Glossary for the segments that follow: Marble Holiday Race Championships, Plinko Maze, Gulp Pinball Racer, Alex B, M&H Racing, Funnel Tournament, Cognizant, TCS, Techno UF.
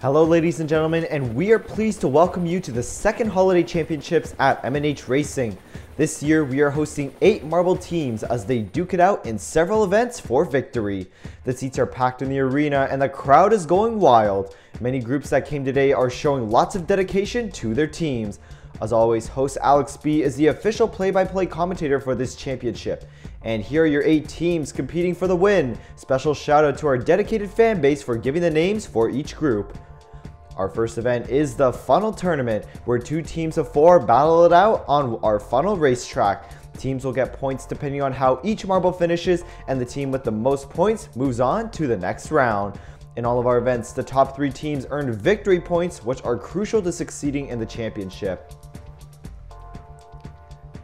Hello ladies and gentlemen, and we are pleased to welcome you to the second holiday championships at M&H Racing. This year we are hosting 8 marble teams as they duke it out in several events for victory. The seats are packed in the arena and the crowd is going wild. Many groups that came today are showing lots of dedication to their teams. As always, host Alex B is the official play-by-play commentator for this championship. And here are your 8 teams competing for the win. Special shout out to our dedicated fan base for giving the names for each group. Our first event is the Funnel Tournament, where 2 teams of 4 battle it out on our funnel racetrack. Teams will get points depending on how each marble finishes, and the team with the most points moves on to the next round. In all of our events, the top 3 teams earned victory points, which are crucial to succeeding in the championship.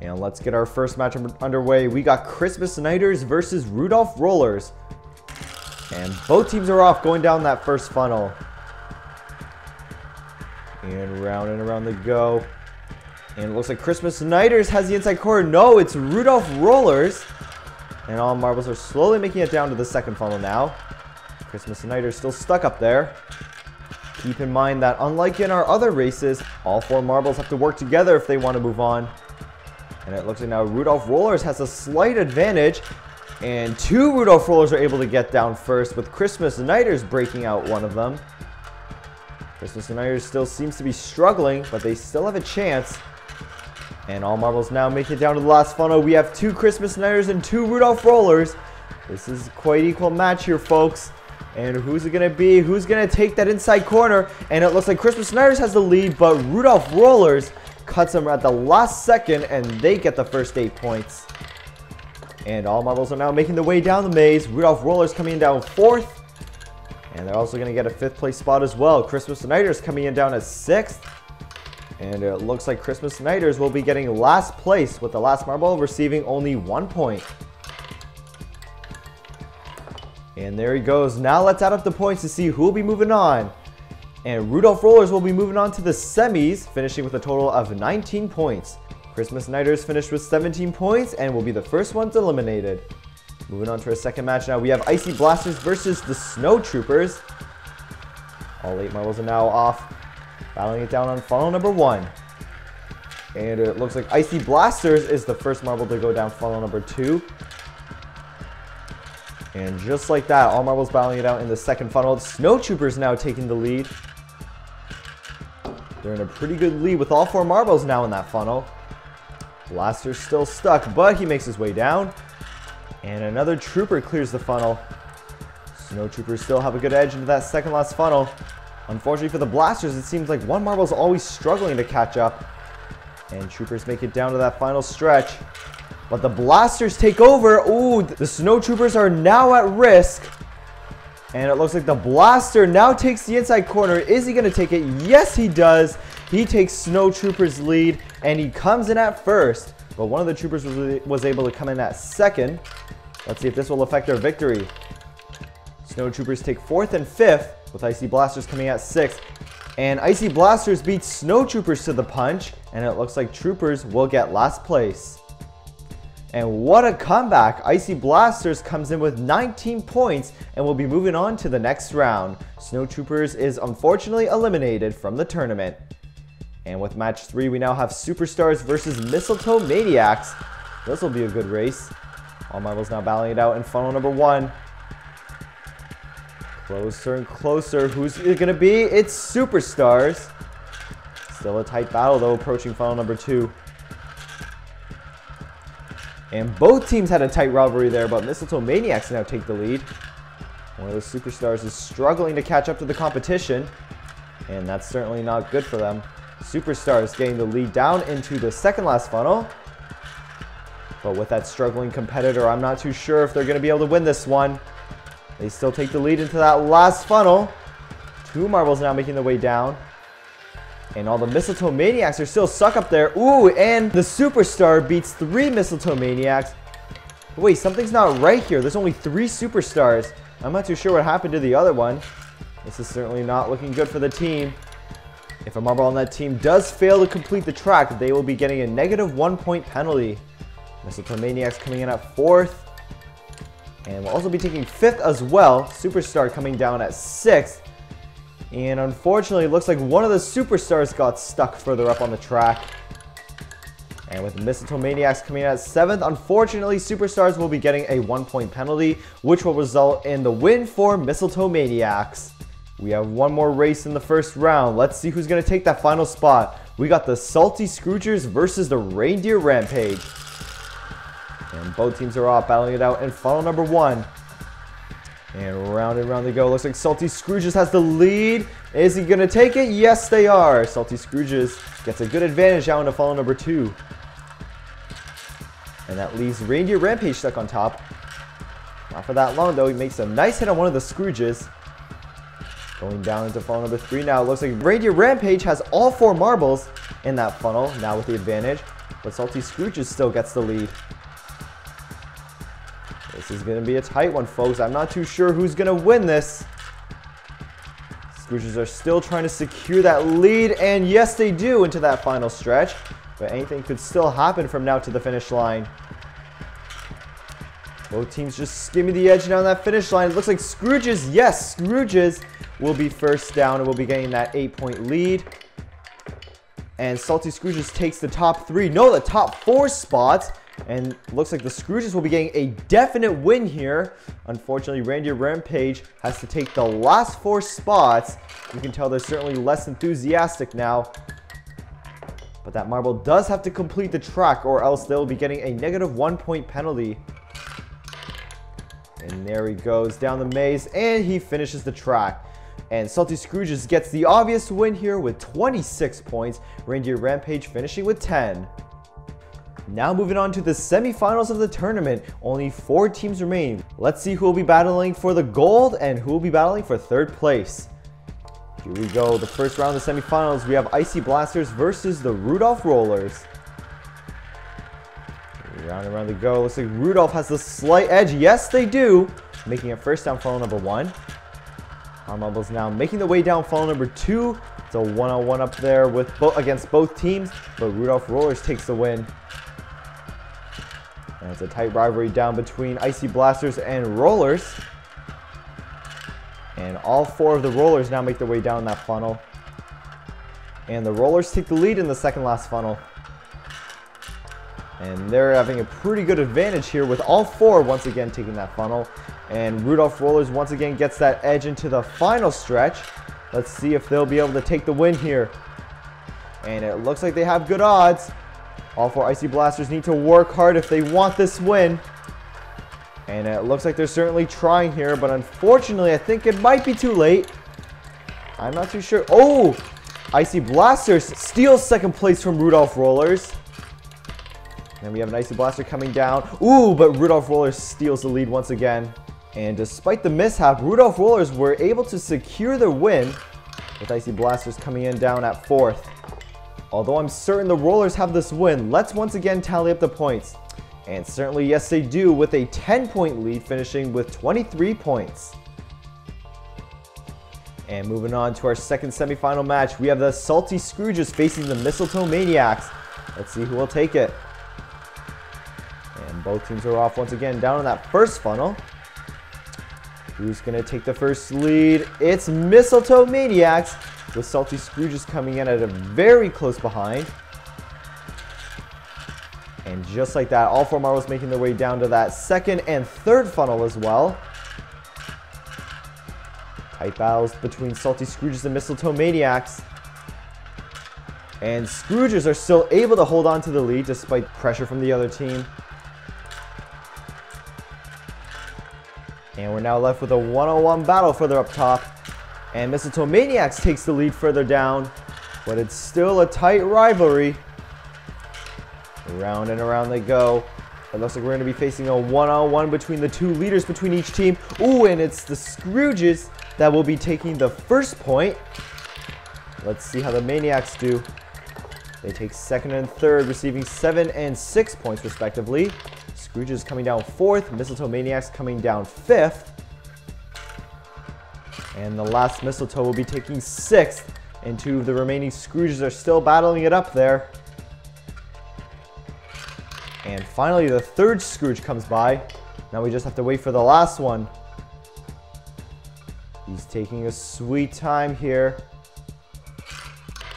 And let's get our first match underway. We got Christmas Nighters versus Rudolph Rollers. And both teams are off going down that first funnel. And around they go. And it looks like Christmas Nighters has the inside corner. No, it's Rudolph Rollers. And all marbles are slowly making it down to the second funnel now. Christmas Nighters still stuck up there. Keep in mind that unlike in our other races, all 4 marbles have to work together if they want to move on. And it looks like now Rudolph Rollers has a slight advantage. And 2 Rudolph Rollers are able to get down first, with Christmas Nighters breaking out one of them. Christmas Nighters still seems to be struggling, but they still have a chance. And all marbles now make it down to the last funnel. We have 2 Christmas Nighters and 2 Rudolph Rollers. This is quite equal match here, folks. And who's it going to be? Who's going to take that inside corner? And it looks like Christmas Nighters has the lead, but Rudolph Rollers cuts them at the last second, and they get the first 8 points. And all marbles are now making their way down the maze. Rudolph Rollers coming in down 4th. And they're also going to get a 5th place spot as well. Christmas Nighters coming in down as 6th. And it looks like Christmas Nighters will be getting last place, with the last marble receiving only 1 point. And there he goes. Now let's add up the points to see who will be moving on. And Rudolph Rollers will be moving on to the semis, finishing with a total of 19 points. Christmas Nighters finished with 17 points and will be the first ones eliminated. Moving on to our second match now, we have Icy Blasters versus the Snow Troopers. All 8 marbles are now off, battling it down on funnel number 1. And it looks like Icy Blasters is the first marble to go down funnel number 2. And just like that, all marbles battling it out in the second funnel. Snow Troopers now taking the lead. They're in a pretty good lead with all 4 marbles now in that funnel. Blaster's still stuck, but he makes his way down. And another Trooper clears the funnel. Snow Troopers still have a good edge into that second last funnel. Unfortunately for the Blasters, it seems like one marble's always struggling to catch up. And Troopers make it down to that final stretch. But the Blasters take over. Ooh, the Snow Troopers are now at risk. And it looks like the Blaster now takes the inside corner. Is he going to take it? Yes, he does. He takes Snow Troopers' lead, and he comes in at first. But one of the Troopers was able to come in at second. Let's see if this will affect our victory. Snow Troopers take 4th and 5th, with Icy Blasters coming at 6th. And Icy Blasters beats Snow Troopers to the punch, and it looks like Troopers will get last place. And what a comeback! Icy Blasters comes in with 19 points and will be moving on to the next round. Snow Troopers is unfortunately eliminated from the tournament. And with match 3, we now have Superstars versus Mistletoe Maniacs. This will be a good race. All marbles now battling it out in funnel number 1. Closer and closer. Who's it going to be? It's Superstars. Still a tight battle though, approaching funnel number 2. And both teams had a tight rivalry there, but Mistletoe Maniacs now take the lead. One of those Superstars is struggling to catch up to the competition, and that's certainly not good for them. Superstars getting the lead down into the second last funnel. But with that struggling competitor, I'm not too sure if they're going to be able to win this one. They still take the lead into that last funnel. 2 marbles now making their way down. And all the Mistletoe Maniacs are still stuck up there. Ooh, and the Superstar beats 3 Mistletoe Maniacs. Wait, something's not right here. There's only 3 Superstars. I'm not too sure what happened to the other one. This is certainly not looking good for the team. If a marble on that team does fail to complete the track, they will be getting a negative 1 point penalty. Mistletoe Maniacs coming in at 4th. And we'll also be taking 5th as well. Superstar coming down at 6th. And unfortunately, it looks like one of the superstars got stuck further up on the track. And with the Mistletoe Maniacs coming in at 7th, unfortunately, Superstars will be getting a 1-point penalty, which will result in the win for Mistletoe Maniacs. We have one more race in the first round. Let's see who's going to take that final spot. We got the Salty Scroogers versus the Reindeer Rampage. And both teams are off, battling it out in funnel number 1. And round they go. Looks like Salty Scrooges has the lead. Is he going to take it? Yes, they are. Salty Scrooges gets a good advantage out into funnel number 2. And that leaves Reindeer Rampage stuck on top. Not for that long, though. He makes a nice hit on one of the Scrooges. Going down into funnel number 3 now. It looks like Reindeer Rampage has all 4 marbles in that funnel, now with the advantage. But Salty Scrooges still gets the lead. This is going to be a tight one, folks. I'm not too sure who's going to win this. Scrooges are still trying to secure that lead, and yes, they do into that final stretch. But anything could still happen from now to the finish line. Both teams just skimming the edge down that finish line. It looks like Scrooges, yes, Scrooges will be first down and will be getting that 8-point lead. And Salty Scrooges takes the top 3. No, the top 4 spots. And looks like the Scrooges will be getting a definite win here. Unfortunately, Reindeer Rampage has to take the last 4 spots. You can tell they're certainly less enthusiastic now. But that marble does have to complete the track, or else they'll be getting a negative 1-point penalty. And there he goes down the maze, and he finishes the track. And Salty Scrooges gets the obvious win here with 26 points. Reindeer Rampage finishing with 10. Now moving on to the semifinals of the tournament. Only 4 teams remain. Let's see who will be battling for the gold and who will be battling for 3rd place. Here we go. The first round of the semifinals. We have Icy Blasters versus the Rudolph Rollers. Round and round they go. Looks like Rudolph has the slight edge. Yes, they do. Making it first down funnel number 1. Hot Mumbles now making the way down funnel number 2. It's a one-on-one up there with against both teams, but Rudolph Rollers takes the win. And it's a tight rivalry down between Icy Blasters and Rollers. And all 4 of the Rollers now make their way down that funnel. And the Rollers take the lead in the second last funnel. And they're having a pretty good advantage here with all 4 once again taking that funnel. And Rudolph Rollers once again gets that edge into the final stretch. Let's see if they'll be able to take the win here. And it looks like they have good odds. All 4 Icy Blasters need to work hard if they want this win. And it looks like they're certainly trying here, but unfortunately, I think it might be too late. I'm not too sure. Oh! Icy Blasters steals second place from Rudolph Rollers. And we have an Icy Blaster coming down. Ooh, but Rudolph Rollers steals the lead once again. And despite the mishap, Rudolph Rollers were able to secure their win with Icy Blasters coming in down at 4th. Although I'm certain the Rollers have this win, let's once again tally up the points. And certainly, yes, they do, with a 10-point lead, finishing with 23 points. And moving on to our second semifinal match, we have the Salty Scrooges facing the Mistletoe Maniacs. Let's see who will take it. And both teams are off once again down in that first funnel. Who's going to take the first lead? It's Mistletoe Maniacs, with Salty Scrooges coming in at a very close behind. And just like that, all 4 marbles making their way down to that second and third funnel as well. Tight battles between Salty Scrooges and Mistletoe Maniacs. And Scrooges are still able to hold on to the lead despite pressure from the other team. And we're now left with a one-on-one battle further up top. And Mistletoe Maniacs takes the lead further down, but it's still a tight rivalry. Around and around they go. It looks like we're going to be facing a one-on-one between the 2 leaders between each team. Ooh, and it's the Scrooges that will be taking the first point. Let's see how the Maniacs do. They take second and third, receiving 7 and 6 points respectively. Scrooges coming down 4th, Mistletoe Maniacs coming down 5th. And the last Mistletoe will be taking 6th, and 2 of the remaining Scrooges are still battling it up there. And finally, the third Scrooge comes by. Now we just have to wait for the last one. He's taking a sweet time here.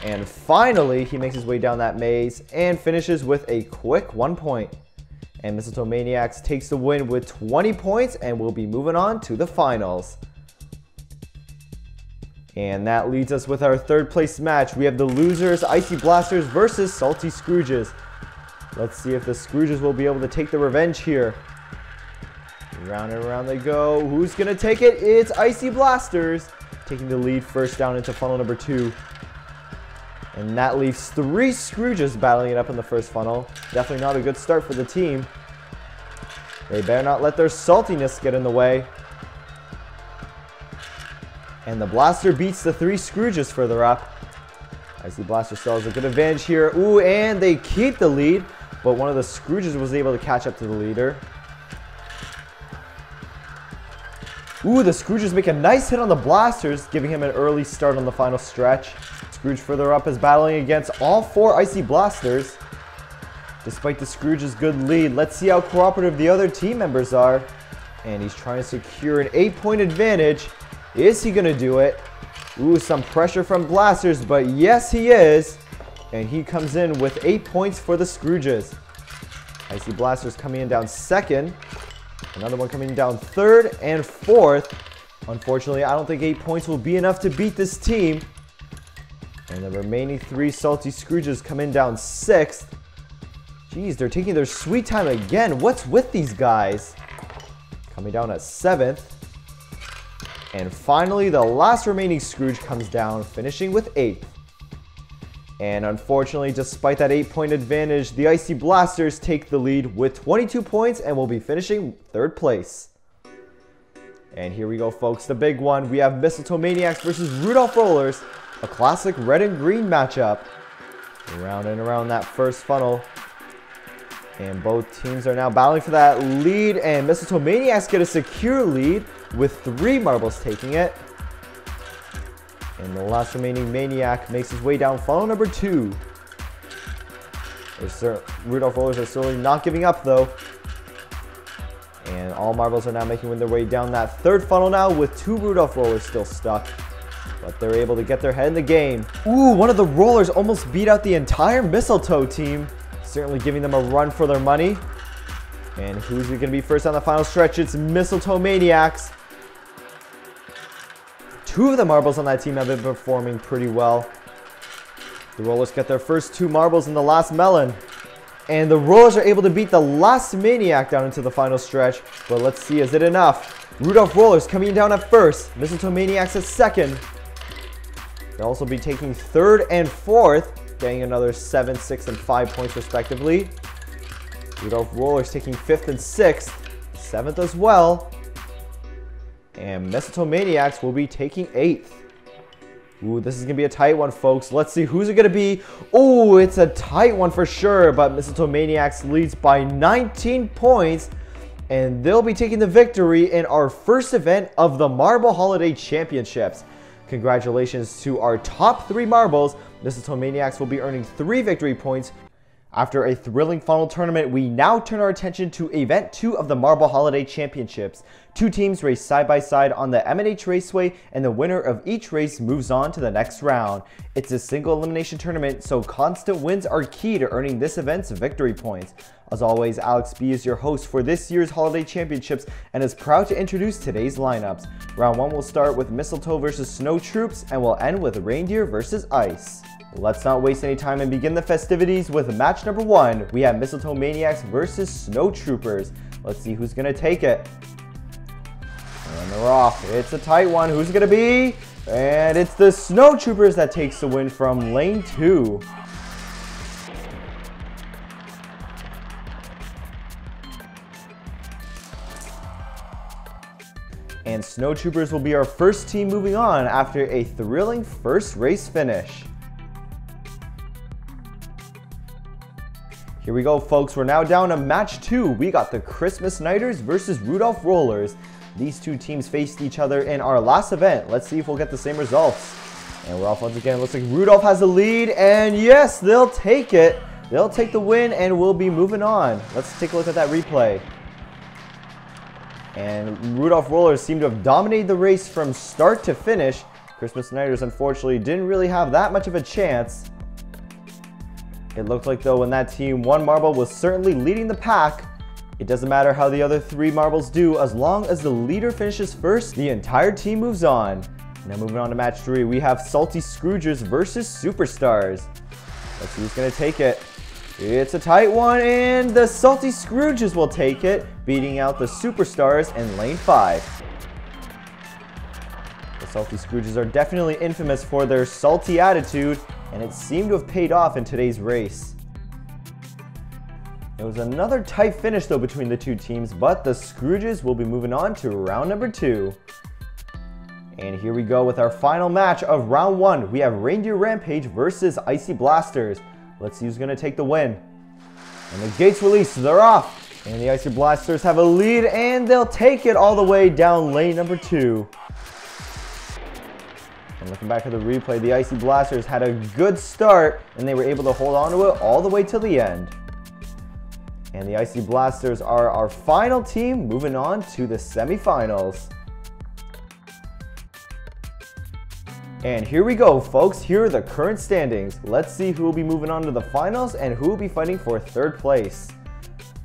And finally, he makes his way down that maze and finishes with a quick 1 point. And Mistletoe Maniacs takes the win with 20 points and will be moving on to the finals. And that leads us with our third place match. We have the losers, Icy Blasters versus Salty Scrooges. Let's see if the Scrooges will be able to take the revenge here. Round and round they go. Who's gonna take it? It's Icy Blasters taking the lead first down into funnel number 2. And that leaves 3 Scrooges battling it up in the first funnel. Definitely not a good start for the team. They better not let their saltiness get in the way. And the Blaster beats the 3 Scrooges further up. Icy Blaster still has a good advantage here. Ooh, and they keep the lead, but one of the Scrooges was able to catch up to the leader. Ooh, the Scrooges make a nice hit on the Blasters, giving him an early start on the final stretch. Scrooge further up is battling against all 4 Icy Blasters. Despite the Scrooge's good lead, let's see how cooperative the other team members are. And he's trying to secure an 8-point advantage. Is he gonna do it? Ooh, some pressure from Blasters, but yes he is. And he comes in with 8 points for the Scrooges. Icy Blasters coming in down 2nd. Another one coming down 3rd and 4th. Unfortunately, I don't think 8 points will be enough to beat this team. And the remaining 3 Salty Scrooges come in down 6th. Jeez, they're taking their sweet time again. What's with these guys? Coming down at 7th. And finally, the last remaining Scrooge comes down, finishing with 8th. And unfortunately, despite that 8-point advantage, the Icy Blasters take the lead with 22 points and will be finishing 3rd place. And here we go, folks, the big one. We have Mistletoe Maniacs versus Rudolph Rollers, a classic red and green matchup. Round and around that first funnel. And both teams are now battling for that lead, and Mistletoe Maniacs get a secure lead with 3 marbles taking it. And the last remaining Maniac makes his way down funnel number 2. Rudolph Rollers are certainly not giving up though. And all marbles are now making their way down that 3rd funnel now with 2 Rudolph Rollers still stuck. But they're able to get their head in the game. Ooh, one of the Rollers almost beat out the entire Mistletoe team. Certainly giving them a run for their money. And who's going to be first on the final stretch? It's Mistletoe Maniacs. 2 of the marbles on that team have been performing pretty well. The Rollers get their first 2 marbles in the last melon. And the Rollers are able to beat the last Maniac down into the final stretch. But let's see, is it enough? Rudolph Rollers coming down at 1st. Mistletoe Maniacs at 2nd. They'll also be taking 3rd and 4th, getting another 7, 6, and 5 points respectively. Rudolph Rollers taking 5th and 6th, 7th as well. And Mistletoe Maniacs will be taking 8th. Ooh, this is going to be a tight one, folks. Let's see who's it going to be. Ooh, it's a tight one for sure, but Mistletoe Maniacs leads by 19 points, and they'll be taking the victory in our first event of the Marble Holiday Championships. Congratulations to our top 3 marbles. Mistletoe Maniacs will be earning 3 victory points. After a thrilling funnel tournament, we now turn our attention to Event 2 of the Marble Holiday Championships. 2 teams race side by side on the M&H Raceway, and the winner of each race moves on to the next round. It's a single elimination tournament, so constant wins are key to earning this event's victory points. As always, Alex B is your host for this year's Holiday Championships and is proud to introduce today's lineups. Round 1 will start with Mistletoe versus Snow Troops, and will end with Reindeer versus Ice. Let's not waste any time and begin the festivities with match number 1. We have Mistletoe Maniacs versus Snow Troopers. Let's see who's gonna take it. And they're off. It's a tight one. Who's it gonna be? And it's the Snow Troopers that takes the win from lane 2. And Snow Troopers will be our first team moving on after a thrilling first race finish. Here we go, folks. We're now down to match 2. We got the Christmas Nighters versus Rudolph Rollers. These 2 teams faced each other in our last event. Let's see if we'll get the same results. And we're off once again. Looks like Rudolph has the lead, and yes, they'll take it. They'll take the win, and we'll be moving on. Let's take a look at that replay. And Rudolph Rollers seemed to have dominated the race from start to finish. Christmas Nighters, unfortunately, didn't really have that much of a chance. It looked like, though, when that team One Marble was certainly leading the pack. It doesn't matter how the other three marbles do, as long as the leader finishes first, the entire team moves on. Now moving on to match 3, we have Salty Scroogers versus Superstars. Let's see who's gonna take it. It's a tight one, and the Salty Scroogers will take it, beating out the Superstars in lane 5. The Salty Scroogers are definitely infamous for their salty attitude, and it seemed to have paid off in today's race. It was another tight finish though between the two teams, but the Scrooges will be moving on to round number 2. And here we go with our final match of round 1. We have Reindeer Rampage versus Icy Blasters. Let's see who's gonna take the win. And the gates release, they're off. And the Icy Blasters have a lead, and they'll take it all the way down lane number 2. And looking back at the replay, the Icy Blasters had a good start, and they were able to hold on to it all the way till the end. And the Icy Blasters are our final team, moving on to the semifinals. And here we go, folks. Here are the current standings. Let's see who will be moving on to the finals and who will be fighting for 3rd place.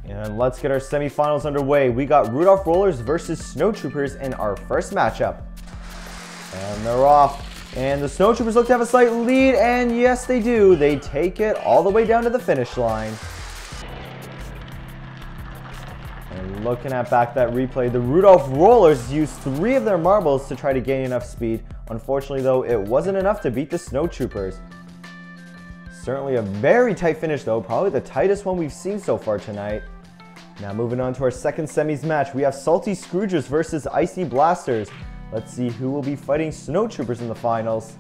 And let's get our semifinals underway. We got Rudolph Rollers versus Snowtroopers in our first matchup. And they're off. And the Snowtroopers look to have a slight lead, and yes, they do. They take it all the way down to the finish line. Looking at back that replay, the Rudolph Rollers used 3 of their marbles to try to gain enough speed. Unfortunately though, it wasn't enough to beat the Snowtroopers. Certainly a very tight finish though, probably the tightest one we've seen so far tonight. Now moving on to our second semis match, we have Salty Scroogers versus Icy Blasters. Let's see who will be fighting Snowtroopers in the finals.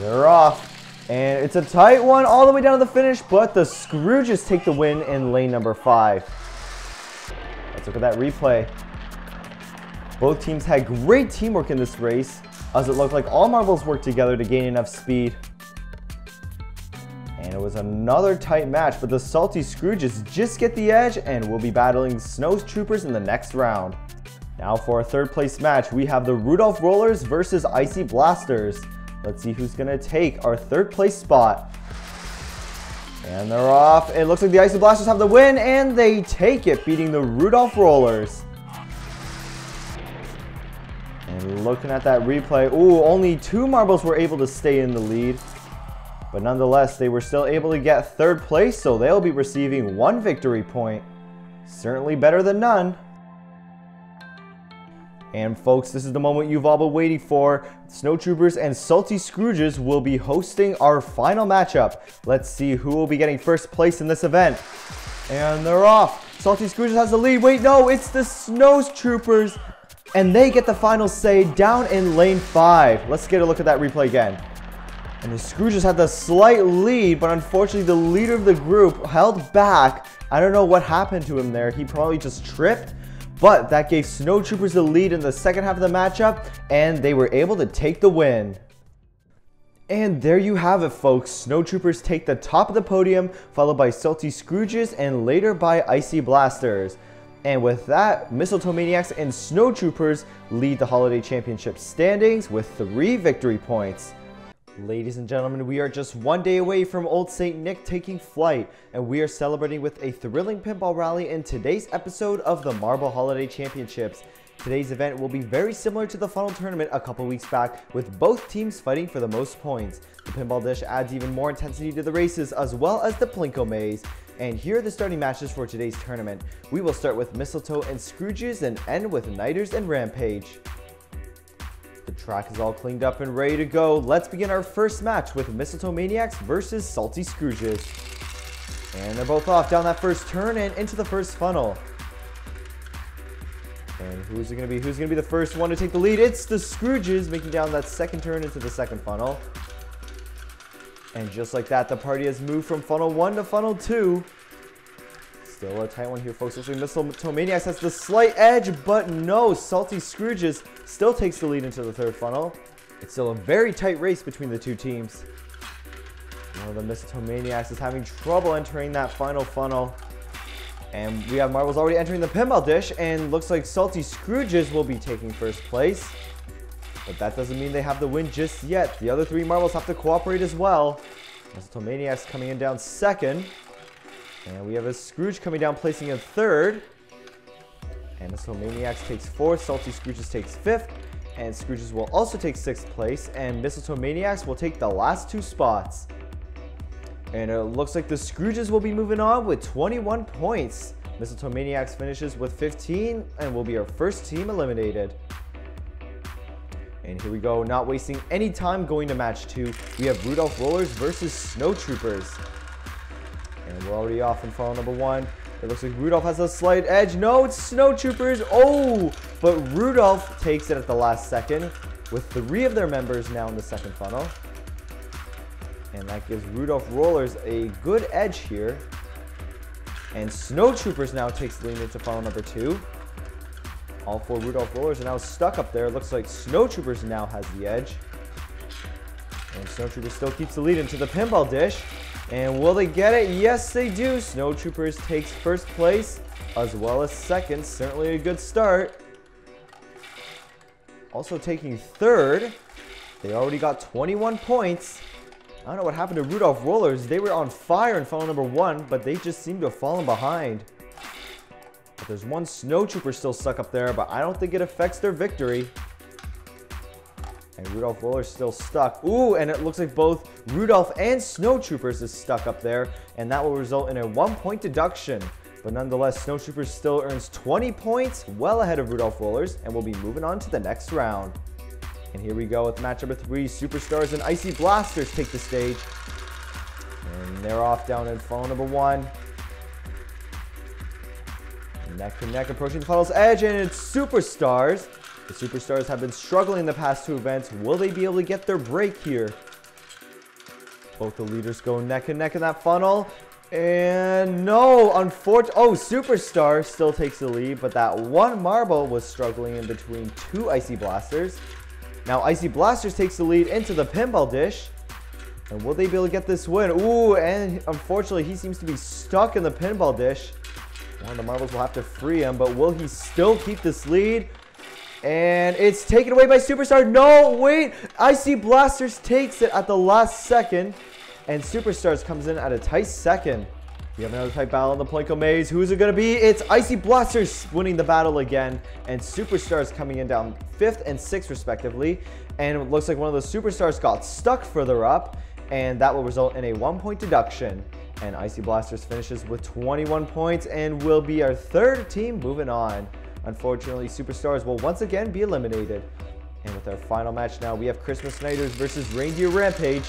They're off. And it's a tight one all the way down to the finish, but the Scroogers take the win in lane number 5. Look at that replay. Both teams had great teamwork in this race, as it looked like all marbles worked together to gain enough speed. And it was another tight match, but the Salty Scrooges just get the edge and will be battling Snowtroopers in the next round. Now for our 3rd place match, we have the Rudolph Rollers versus Icy Blasters. Let's see who's gonna take our 3rd place spot. And they're off. It looks like the Icy Blasters have the win, and they take it, beating the Rudolph Rollers. And looking at that replay, ooh, only 2 marbles were able to stay in the lead. But nonetheless, they were still able to get 3rd place, so they'll be receiving 1 victory point. Certainly better than none. And folks, this is the moment you've all been waiting for. Snowtroopers and Salty Scrooges will be hosting our final matchup. Let's see who will be getting 1st place in this event. And they're off. Salty Scrooges has the lead. Wait, no, it's the Snowtroopers. And they get the final say down in lane 5. Let's get a look at that replay again. And the Scrooges had the slight lead, but unfortunately the leader of the group held back. I don't know what happened to him there. He probably just tripped. But that gave Snowtroopers the lead in the second half of the matchup, and they were able to take the win. And there you have it, folks. Snowtroopers take the top of the podium, followed by Salty Scrooges and later by Icy Blasters. And with that, Mistletoe Maniacs and Snowtroopers lead the Holiday Championship standings with 3 victory points. Ladies and gentlemen, we are just one day away from Old St. Nick taking flight, and we are celebrating with a thrilling pinball rally in today's episode of the Marble Holiday Championships. Today's event will be very similar to the Funnel Tournament a couple weeks back, with both teams fighting for the most points. The pinball dish adds even more intensity to the races, as well as the Plinko Maze. And here are the starting matches for today's tournament. We will start with Mistletoe and Scrooges and end with Nighters and Rampage. The track is all cleaned up and ready to go. Let's begin our first match with Mistletoe Maniacs versus Salty Scrooges. And they're both off down that first turn and into the first funnel. And who's it gonna be? Who's gonna be the first one to take the lead? It's the Scrooges, making down that second turn into the second funnel. And just like that, the party has moved from funnel 1 to funnel 2. Still a tight one here, folks. Actually, Mistletoe Maniacs has the slight edge, but no, Salty Scrooges still takes the lead into the 3rd funnel. It's still a very tight race between the two teams. One of the Mistletoe Maniacs is having trouble entering that final funnel. And we have marbles already entering the pinball dish, and looks like Salty Scrooges will be taking first place. But that doesn't mean they have the win just yet. The other three marbles have to cooperate as well. Maniac's coming in down second. And we have a Scrooge coming down, placing in third. And Maniac's takes fourth, Salty Scrooges takes fifth, and Scrooges will also take sixth place, and Maniac's will take the last two spots. And it looks like the Scrooges will be moving on with 21 points. Maniac's finishes with 15 and will be our first team eliminated. And here we go, not wasting any time going to match two. We have Rudolph Rollers versus Snow Troopers. And we're already off in final number one. It looks like Rudolph has a slight edge. No, it's Snow Troopers. Oh, but Rudolph takes it at the last second with three of their members now in the second funnel. And that gives Rudolph Rollers a good edge here. And Snow Troopers now takes the lead into funnel number two. All four Rudolph Rollers are now stuck up there. It looks like Snow Troopers now has the edge. And Snow Troopers still keeps the lead into the pinball dish. And will they get it? Yes, they do. Snow Troopers takes first place as well as second. Certainly a good start. Also taking third. They already got 21 points. I don't know what happened to Rudolph Rollers. They were on fire in funnel number one, but they just seem to have fallen behind. But there's one Snow Trooper still stuck up there, but I don't think it affects their victory. And Rudolph Rollers still stuck. Ooh, and it looks like both Rudolph and Snow Troopers is stuck up there, and that will result in a 1 point deduction. But nonetheless, Snow Troopers still earns 20 points, well ahead of Rudolph Rollers, and will be moving on to the next round. And here we go with match number three. Superstars and Icy Blasters take the stage. And they're off down in funnel number one. Neck to neck approaching the funnel's edge, and it's Superstars. The Superstars have been struggling in the past two events. Will they be able to get their break here? Both the leaders go neck and neck in that funnel. And no, unfortunately, oh, Superstar still takes the lead, but that one marble was struggling in between two Icy Blasters. Now Icy Blasters takes the lead into the pinball dish. And will they be able to get this win? Ooh, and unfortunately, he seems to be stuck in the pinball dish. One of the marbles will have to free him, but will he still keep this lead? And it's taken away by Superstar. No, wait! Icy Blasters takes it at the last second. And Superstars comes in at a tight second. We have another tight battle in the Plinko Maze. Who's it gonna be? It's Icy Blasters winning the battle again. And Superstars coming in down 5th and 6th respectively. And it looks like one of the Superstars got stuck further up. And that will result in a 1 point deduction. And Icy Blasters finishes with 21 points and will be our third team moving on. Unfortunately, Superstars will once again be eliminated. And with our final match now, we have Christmas Nighters versus Reindeer Rampage.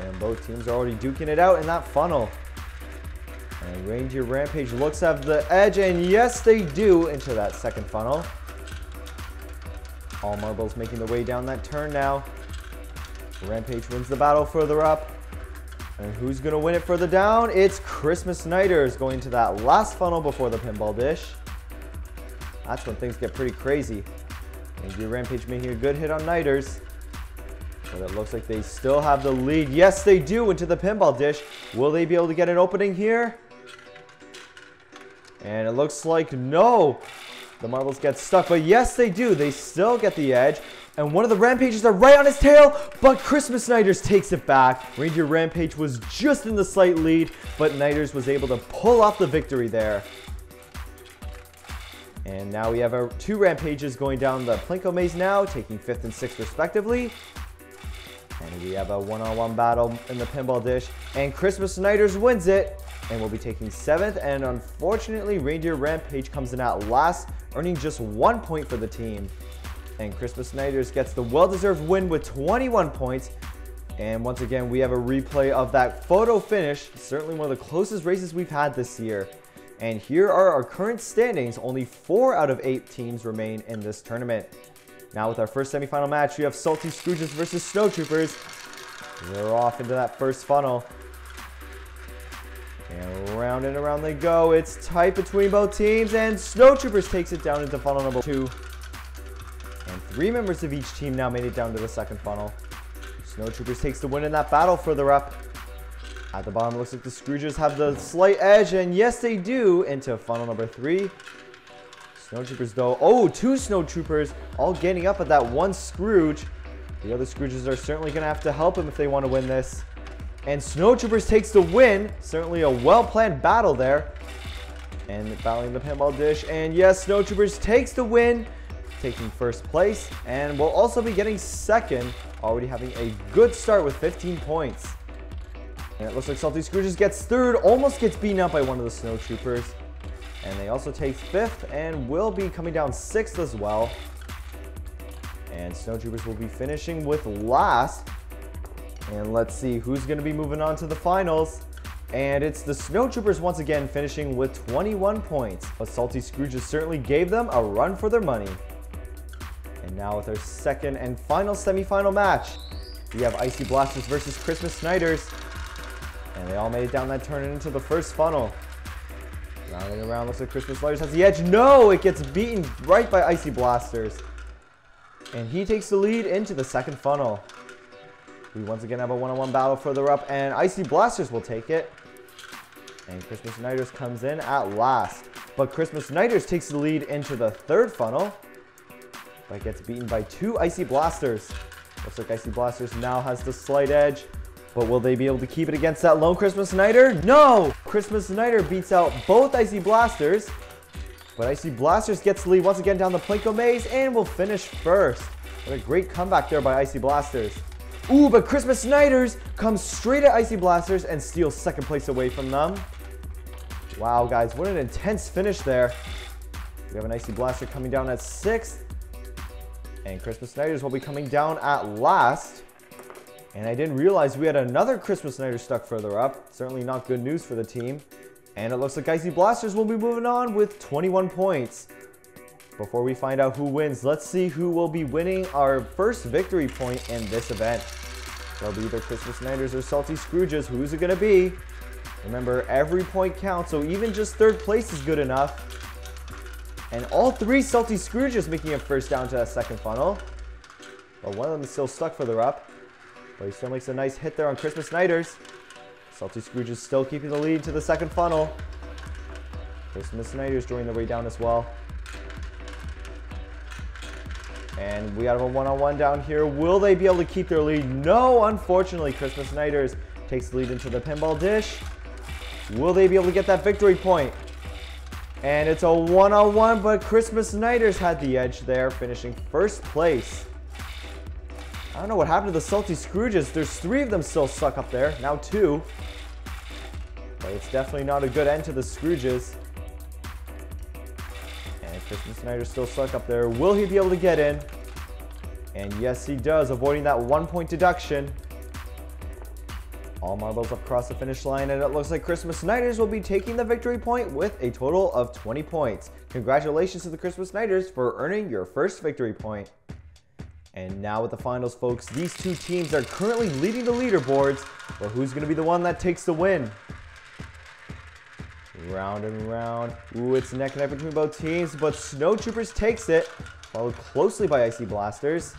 And both teams are already duking it out in that funnel. And Reindeer Rampage looks to have the edge, and yes, they do, into that second funnel. All marbles making their way down that turn now. Rampage wins the battle further up. And who's gonna win it further down? It's Christmas Nighters going to that last funnel before the pinball dish. That's when things get pretty crazy. Maybe Rampage making a good hit on Nighters. But it looks like they still have the lead. Yes, they do, into the pinball dish. Will they be able to get an opening here? And it looks like no. The marbles get stuck, but yes, they do. They still get the edge. And one of the Rampages are right on his tail, but Christmas Nighters takes it back. Reindeer Rampage was just in the slight lead, but Nighters was able to pull off the victory there. And now we have our two Rampages going down the Plinko Maze now, taking 5th and 6th respectively. And we have a one-on-one battle in the pinball dish. And Christmas Nighters wins it, and will be taking 7th. And unfortunately, Reindeer Rampage comes in at last, earning just 1 point for the team. And Christmas Nighters gets the well-deserved win with 21 points. And once again, we have a replay of that photo finish. Certainly one of the closest races we've had this year. And here are our current standings. Only 4 out of 8 teams remain in this tournament. Now with our first semifinal match, we have Salty Scrooges versus Snow Troopers. They're off into that first funnel. And round and around they go. It's tight between both teams, and Snow Troopers takes it down into funnel number two. And three members of each team now made it down to the second funnel. Snow Troopers takes the win in that battle further up. At the bottom, it looks like the Scroogers have the slight edge, and yes, they do, into funnel number 3. Snowtroopers, though. Oh, 2 Snowtroopers all getting up at that one Scrooge. The other Scrooges are certainly going to have to help him if they want to win this. And Snowtroopers takes the win. Certainly a well-planned battle there. And battling the pinball dish. And yes, Snowtroopers takes the win, taking first place. And will also be getting second, already having a good start with 15 points. And it looks like Salty Scrooges gets third, almost gets beaten up by one of the Snowtroopers. And they also take fifth and will be coming down sixth as well. And Snowtroopers will be finishing with last. And let's see who's going to be moving on to the finals. And it's the Snowtroopers once again finishing with 21 points. But Salty Scrooges certainly gave them a run for their money. And now with our second and final semi-final match, we have Icy Blasters versus Christmas Sniders. And they all made it down that turn and into the first funnel. Rounding around, looks like Christmas Sniders has the edge. No, it gets beaten right by Icy Blasters. And he takes the lead into the second funnel. We once again have a one-on-one battle further up, and Icy Blasters will take it. And Christmas Sniders comes in at last. But Christmas Sniders takes the lead into the third funnel. But gets beaten by 2 Icy Blasters. Looks like Icy Blasters now has the slight edge. But will they be able to keep it against that lone Christmas Snider? No! Christmas Snider beats out both Icy Blasters. But Icy Blasters gets the lead once again down the Plinko Maze and will finish first. What a great comeback there by Icy Blasters. Ooh, but Christmas Sniders comes straight at Icy Blasters and steals second place away from them. Wow, guys, what an intense finish there. We have an Icy Blaster coming down at sixth. And Christmas Sniders will be coming down at last. And I didn't realize we had another Christmas Snider stuck further up. Certainly not good news for the team. And it looks like Icy Blasters will be moving on with 21 points. Before we find out who wins, let's see who will be winning our first victory point in this event. They'll be either Christmas Sniders or Salty Scrooges. Who's it going to be? Remember, every point counts, so even just third place is good enough. And all 3 Salty Scrooges making it first down to that second funnel. But one of them is still stuck further up. But he still makes a nice hit there on Christmas Sniders. Salty Scrooge is still keeping the lead to the second funnel. Christmas Sniders drawing their way down as well. And we have a one-on-one down here. Will they be able to keep their lead? No, unfortunately, Christmas Sniders takes the lead into the pinball dish. Will they be able to get that victory point? And it's a one-on-one, but Christmas Sniders had the edge there, finishing first place. I don't know what happened to the Salty Scrooges. There's 3 of them still stuck up there. Now 2. But it's definitely not a good end to the Scrooges. And Christmas Snider's still stuck up there. Will he be able to get in? And yes, he does, avoiding that 1-point deduction. All marbles up across the finish line, and it looks like Christmas Snider's will be taking the victory point with a total of 20 points. Congratulations to the Christmas Snider's for earning your first victory point. And now with the finals, folks, these 2 teams are currently leading the leaderboards, but who's going to be the one that takes the win? Round and round. Ooh, it's neck and neck between both teams, but Snowtroopers takes it, followed closely by Icy Blasters.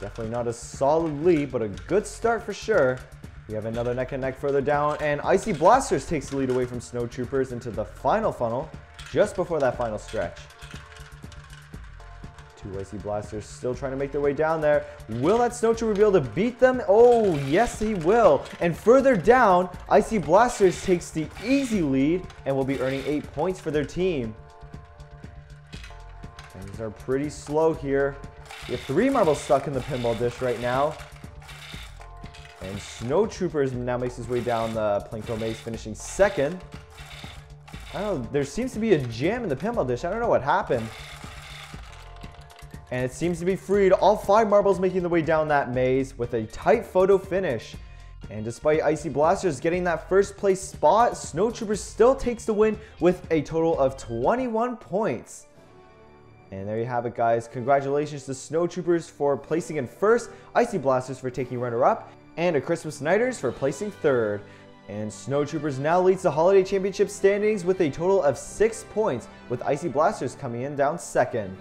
Definitely not a solid lead, but a good start for sure. We have another neck and neck further down, and Icy Blasters takes the lead away from Snowtroopers into the final funnel, just before that final stretch. 2 Icy Blasters still trying to make their way down there. Will that Snowtrooper be able to beat them? Oh, yes he will. And further down, Icy Blasters takes the easy lead and will be earning 8 points for their team. Things are pretty slow here. We have 3 marbles stuck in the pinball dish right now. And Snowtroopers now makes his way down the Plinko Maze, finishing second. I don't know, there seems to be a jam in the pinball dish. I don't know what happened. And it seems to be freed, all 5 marbles making their way down that maze with a tight photo finish. And despite Icy Blasters getting that first place spot, Snowtroopers still takes the win with a total of 21 points. And there you have it, guys. Congratulations to Snowtroopers for placing in first, Icy Blasters for taking runner-up, and to Christmas Sniders for placing third. And Snowtroopers now leads the Holiday Championship standings with a total of 6 points, with Icy Blasters coming in down second.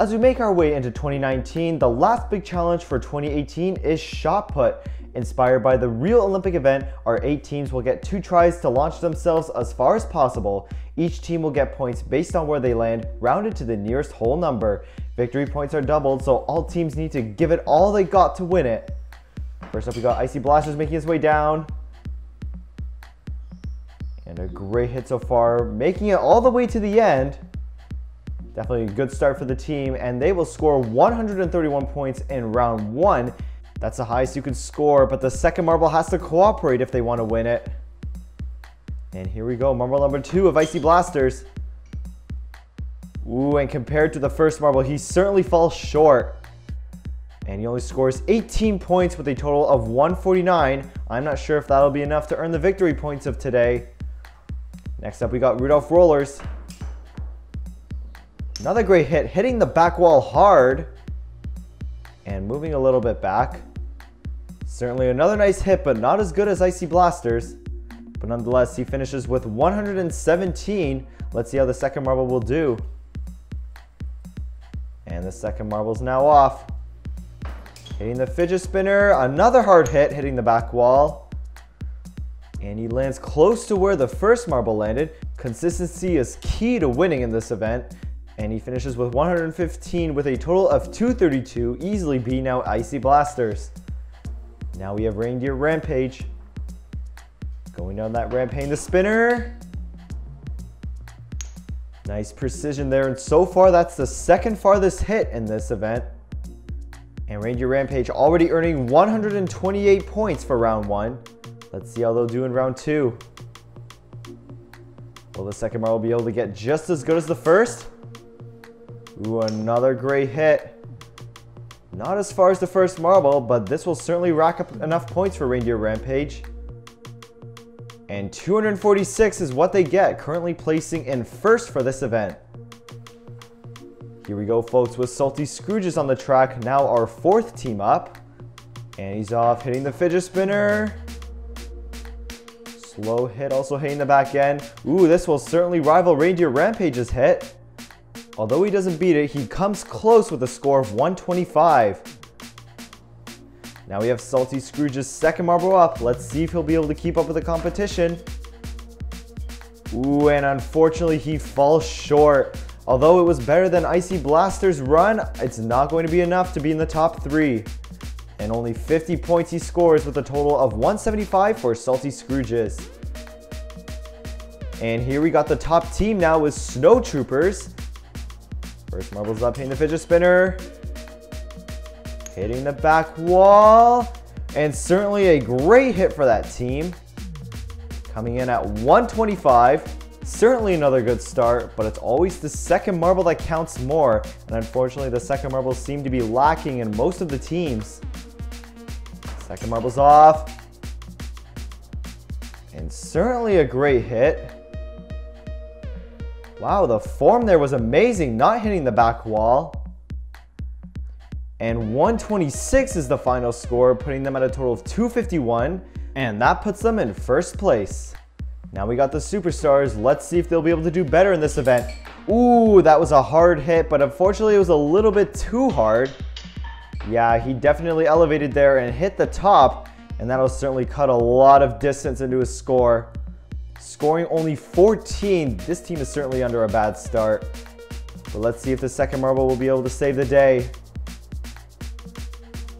As we make our way into 2019, the last big challenge for 2018 is shot put. Inspired by the real Olympic event, our 8 teams will get 2 tries to launch themselves as far as possible. Each team will get points based on where they land, rounded to the nearest whole number. Victory points are doubled, so all teams need to give it all they got to win it. First up, we got Icy Blasters making his way down. And a great hit so far, making it all the way to the end. Definitely a good start for the team, and they will score 131 points in round 1. That's the highest you can score, but the second marble has to cooperate if they want to win it. And here we go, marble number 2 of Icy Blasters. Ooh, and compared to the first marble, he certainly falls short. And he only scores 18 points with a total of 149. I'm not sure if that'll be enough to earn the victory points of today. Next up, we got Rudolph Rollers. Another great hit, hitting the back wall hard. And moving a little bit back. Certainly another nice hit, but not as good as Icy Blasters. But nonetheless, he finishes with 117. Let's see how the second marble will do. And the second marble's now off. Hitting the fidget spinner, another hard hit, hitting the back wall. And he lands close to where the first marble landed. Consistency is key to winning in this event. And he finishes with 115 with a total of 232, easily beating out Icy Blasters. Now we have Reindeer Rampage. Going down that rampage, the spinner. Nice precision there, and so far that's the second farthest hit in this event. And Reindeer Rampage already earning 128 points for round 1. Let's see how they'll do in round 2. Will the second marble be able to get just as good as the first? Ooh, another great hit. Not as far as the first marble, but this will certainly rack up enough points for Reindeer Rampage. And 246 is what they get, currently placing in first for this event. Here we go, folks, with Salty Scrooges on the track, now our 4th team up. And he's off, hitting the fidget spinner. Slow hit, also hitting the back end. Ooh, this will certainly rival Reindeer Rampage's hit. Although he doesn't beat it, he comes close with a score of 125. Now we have Salty Scrooge's second marble up. Let's see if he'll be able to keep up with the competition. Ooh, and unfortunately he falls short. Although it was better than Icy Blaster's run, it's not going to be enough to be in the top 3. And only 50 points he scores with a total of 175 for Salty Scrooge's. And here we got the top team now with Snow Troopers. First marble's up, hitting the fidget spinner. Hitting the back wall. And certainly a great hit for that team. Coming in at 125. Certainly another good start, but it's always the second marble that counts more. And unfortunately, the second marble seemed to be lacking in most of the teams. Second marble's off. And certainly a great hit. Wow, the form there was amazing, not hitting the back wall. And 126 is the final score, putting them at a total of 251, and that puts them in first place. Now we got the superstars. Let's see if they'll be able to do better in this event. Ooh, that was a hard hit, but unfortunately it was a little bit too hard. Yeah, he definitely elevated there and hit the top, and that'll certainly cut a lot of distance into his score. Scoring only 14, this team is certainly under a bad start. But let's see if the second marble will be able to save the day.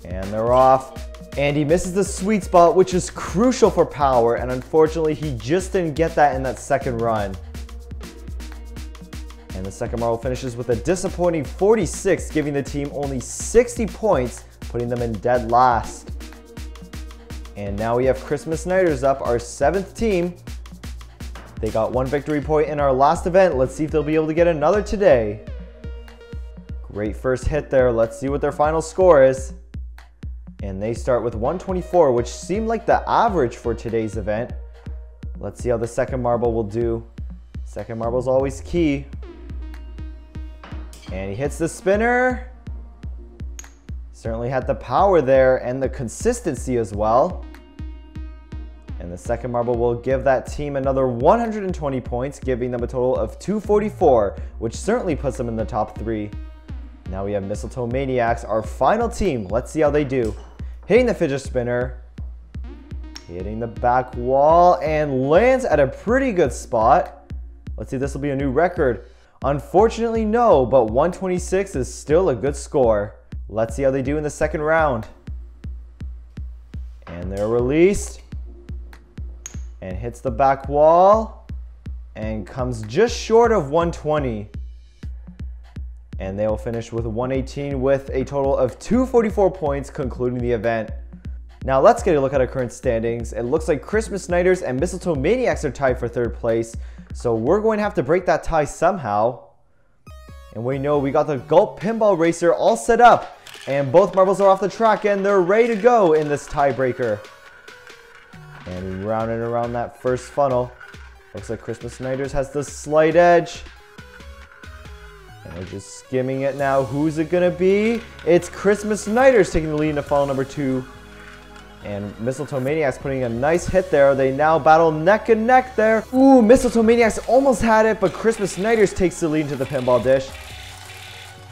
And they're off. And he misses the sweet spot, which is crucial for power. And unfortunately, he just didn't get that in that second run. And the second marble finishes with a disappointing 46, giving the team only 60 points, putting them in dead last. And now we have Christmas Nighters up, our 7th team. They got 1 victory point in our last event. Let's see if they'll be able to get another today. Great first hit there. Let's see what their final score is. And they start with 124, which seemed like the average for today's event. Let's see how the second marble will do. Second marble's always key. And he hits the spinner. Certainly had the power there and the consistency as well. And the second marble will give that team another 120 points, giving them a total of 244, which certainly puts them in the top 3. Now we have Mistletoe Maniacs, our final team. Let's see how they do. Hitting the fidget spinner, hitting the back wall, and lands at a pretty good spot. Let's see, this will be a new record. Unfortunately, no, but 126 is still a good score. Let's see how they do in the second round. And they're released. And hits the back wall. And comes just short of 120. And they will finish with 118 with a total of 244 points, concluding the event. Now let's get a look at our current standings. It looks like Christmas Nighters and Mistletoe Maniacs are tied for third place. So we're going to have to break that tie somehow. And we know we got the Gulp Pinball Racer all set up. And both marbles are off the track and they're ready to go in this tiebreaker. And round and around that first funnel. Looks like Christmas Nighters has the slight edge. And we're just skimming it now. Who's it going to be? It's Christmas Nighters taking the lead in the funnel number 2. And Mistletoe Maniacs putting a nice hit there. They now battle neck and neck there. Ooh, Mistletoe Maniacs almost had it, but Christmas Nighters takes the lead into the pinball dish.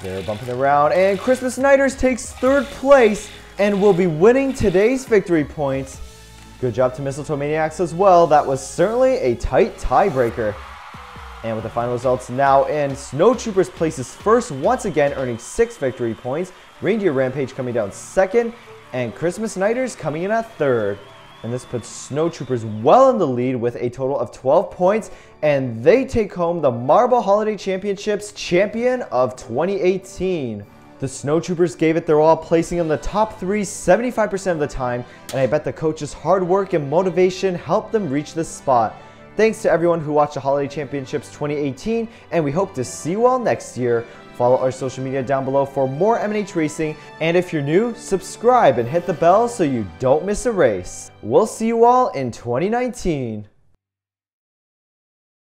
They're bumping around, and Christmas Nighters takes third place and will be winning today's victory points. Good job to Mistletoe Maniacs as well. That was certainly a tight tiebreaker. And with the final results now in, Snow Troopers places first once again, earning 6 victory points. Reindeer Rampage coming down second, and Christmas Nighters coming in at third. And this puts Snow Troopers well in the lead with a total of 12 points, and they take home the Marble Holiday Championships Champion of 2018. The Snow Troopers gave it their all, placing in the top 3 75% of the time, and I bet the coaches' hard work and motivation helped them reach this spot. Thanks to everyone who watched the Holiday Championships 2018, and we hope to see you all next year. Follow our social media down below for more M&H Racing, and if you're new, subscribe and hit the bell so you don't miss a race. We'll see you all in 2019.